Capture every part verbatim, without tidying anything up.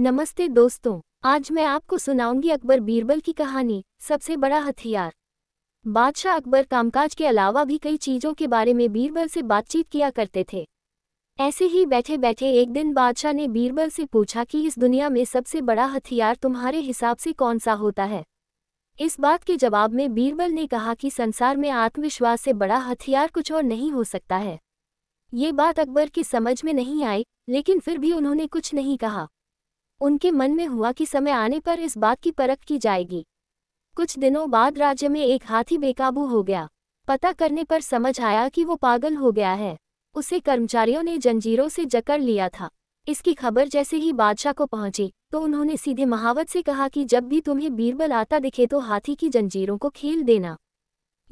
नमस्ते दोस्तों, आज मैं आपको सुनाऊंगी अकबर बीरबल की कहानी सबसे बड़ा हथियार। बादशाह अकबर कामकाज के अलावा भी कई चीज़ों के बारे में बीरबल से बातचीत किया करते थे। ऐसे ही बैठे बैठे एक दिन बादशाह ने बीरबल से पूछा कि इस दुनिया में सबसे बड़ा हथियार तुम्हारे हिसाब से कौन सा होता है। इस बात के जवाब में बीरबल ने कहा कि संसार में आत्मविश्वास से बड़ा हथियार कुछ और नहीं हो सकता है। ये बात अकबर की समझ में नहीं आई, लेकिन फिर भी उन्होंने कुछ नहीं कहा। उनके मन में हुआ कि समय आने पर इस बात की परख की जाएगी। कुछ दिनों बाद राज्य में एक हाथी बेकाबू हो गया। पता करने पर समझ आया कि वो पागल हो गया है। उसे कर्मचारियों ने जंजीरों से जकड़ लिया था। इसकी खबर जैसे ही बादशाह को पहुंची तो उन्होंने सीधे महावत से कहा कि जब भी तुम्हें बीरबल आता दिखे तो हाथी की जंजीरों को खेल देना।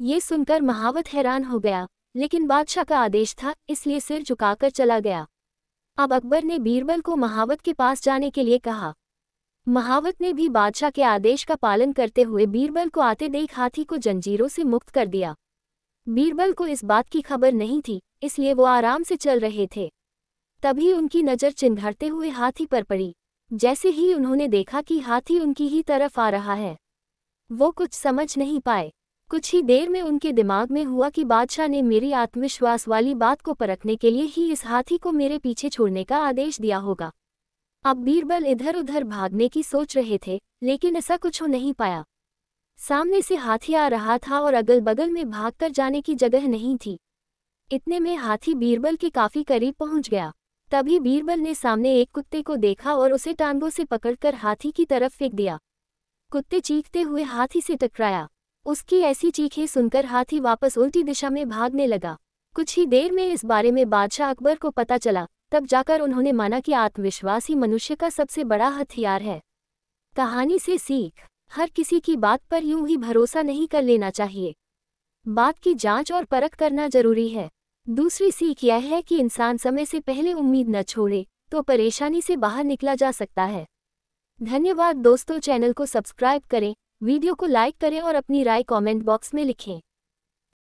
ये सुनकर महावत हैरान हो गया, लेकिन बादशाह का आदेश था इसलिए सिर झुकाकर चला गया। अब अकबर ने बीरबल को महावत के पास जाने के लिए कहा। महावत ने भी बादशाह के आदेश का पालन करते हुए बीरबल को आते देख हाथी को जंजीरों से मुक्त कर दिया। बीरबल को इस बात की खबर नहीं थी, इसलिए वो आराम से चल रहे थे। तभी उनकी नज़र चिंघाड़ते हुए हाथी पर पड़ी। जैसे ही उन्होंने देखा कि हाथी उनकी ही तरफ आ रहा है, वो कुछ समझ नहीं पाए। कुछ ही देर में उनके दिमाग में हुआ कि बादशाह ने मेरी आत्मविश्वास वाली बात को परखने के लिए ही इस हाथी को मेरे पीछे छोड़ने का आदेश दिया होगा। अब बीरबल इधर उधर भागने की सोच रहे थे, लेकिन ऐसा कुछ हो नहीं पाया। सामने से हाथी आ रहा था और अगल बगल में भागकर जाने की जगह नहीं थी। इतने में हाथी बीरबल के काफ़ी करीब पहुंच गया। तभी बीरबल ने सामने एक कुत्ते को देखा और उसे टांगों से पकड़कर हाथी की तरफ फेंक दिया। कुत्ते चीखते हुए हाथी से टकराया। उसकी ऐसी चीखें सुनकर हाथी वापस उल्टी दिशा में भागने लगा। कुछ ही देर में इस बारे में बादशाह अकबर को पता चला। तब जाकर उन्होंने माना कि आत्मविश्वास ही मनुष्य का सबसे बड़ा हथियार है। कहानी से सीख, हर किसी की बात पर यूं ही भरोसा नहीं कर लेना चाहिए। बात की जांच और परख करना जरूरी है। दूसरी सीख यह है कि इंसान समय से पहले उम्मीद न छोड़े तो परेशानी से बाहर निकला जा सकता है। धन्यवाद दोस्तों, चैनल को सब्सक्राइब करें, वीडियो को लाइक करें और अपनी राय कमेंट बॉक्स में लिखें।